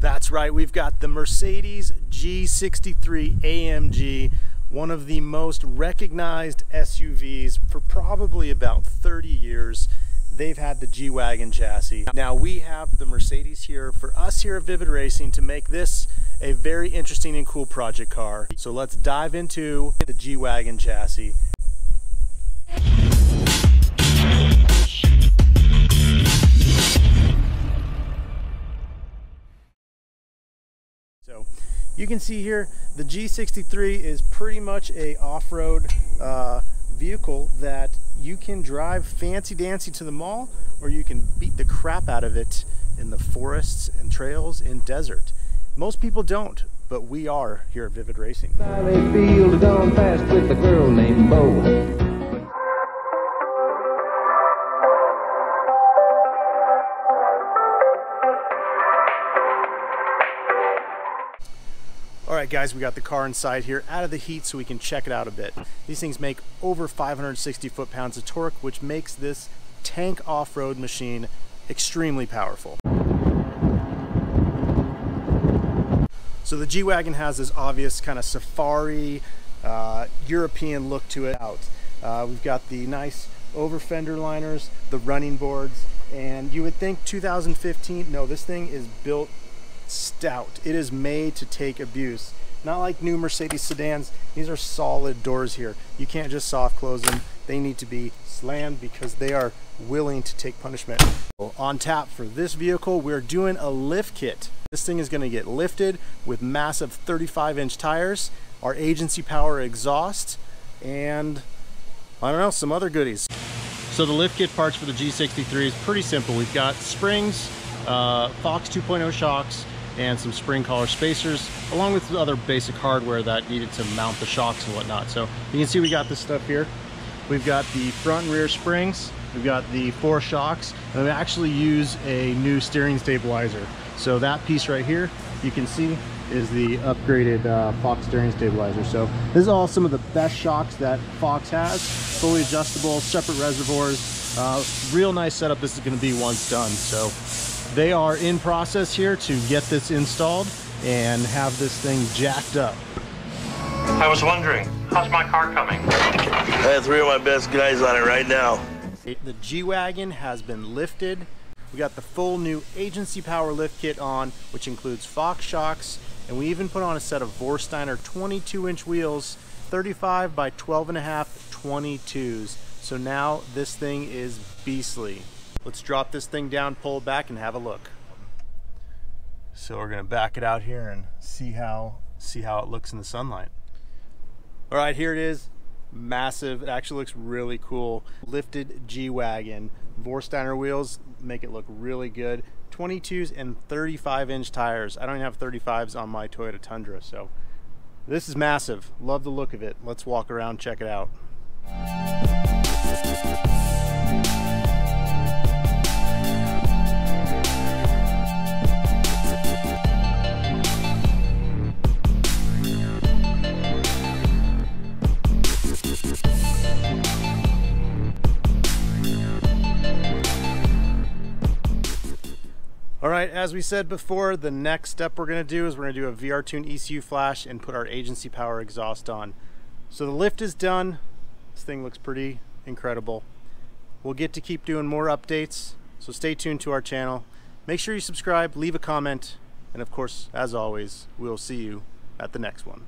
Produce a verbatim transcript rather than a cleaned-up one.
That's right, we've got the Mercedes G sixty-three A M G, one of the most recognized S U Vs for probably about thirty years. They've had the G-Wagon chassis. Now we have the Mercedes here for us here at Vivid Racing to make this a very interesting and cool project car. So let's dive into the G-Wagon chassis. So you can see here the G sixty-three is pretty much a off-road uh, vehicle that you can drive fancy dancy to the mall, or you can beat the crap out of it in the forests and trails in desert. Most people don't, but we are here at Vivid Racing. Field gone fast with a girl named Bo. Alright guys, we got the car inside here out of the heat so we can check it out a bit. These things make over five hundred sixty foot-pounds of torque, which makes this tank off-road machine extremely powerful. So the G-Wagon has this obvious kind of safari, uh, European look to it out. Uh, we've got the nice over fender liners, the running boards, and you would think two thousand fifteen, no, this thing is built stout. It is made to take abuse. Not like new Mercedes sedans. These are solid doors here. You can't just soft close them. They need to be slammed because they are willing to take punishment. On tap for this vehicle, we're doing a lift kit. This thing is going to get lifted with massive thirty-five inch tires, our Agency Power exhaust, and I don't know, some other goodies. So the lift kit parts for the G sixty-three is pretty simple. We've got springs, uh, Fox two point oh shocks, and some spring collar spacers, along with other basic hardware that needed to mount the shocks and whatnot. So you can see we got this stuff here. We've got the front and rear springs, we've got the four shocks, and we actually use a new steering stabilizer. So that piece right here, you can see, is the upgraded uh, Fox steering stabilizer. So this is all some of the best shocks that Fox has, fully adjustable, separate reservoirs, uh, real nice setup this is gonna be once done. So they are in process here to get this installed and have this thing jacked up. I was wondering, how's my car coming? I have three of my best guys on it right now. The G-Wagon has been lifted. We got the full new Agency Power lift kit on, which includes Fox shocks, and we even put on a set of Vorsteiner twenty-two inch wheels, thirty-five by twelve and a half twenty-twos. So now this thing is beastly. Let's drop this thing down, pull back, and have a look. So we're gonna back it out here and see how see how it looks in the sunlight. All right, here it is. Massive. It actually looks really cool. Lifted G-Wagon. Vorsteiner wheels make it look really good. twenty-twos and thirty-five inch tires. I don't even have thirty-fives on my Toyota Tundra, so this is massive. Love the look of it. Let's walk around, check it out. All right, as we said before, the next step we're gonna do is we're gonna do a V R-tuned E C U flash and put our Agency Power exhaust on. So the lift is done. This thing looks pretty incredible. We'll get to keep doing more updates, so stay tuned to our channel. Make sure you subscribe, leave a comment, and of course, as always, we'll see you at the next one.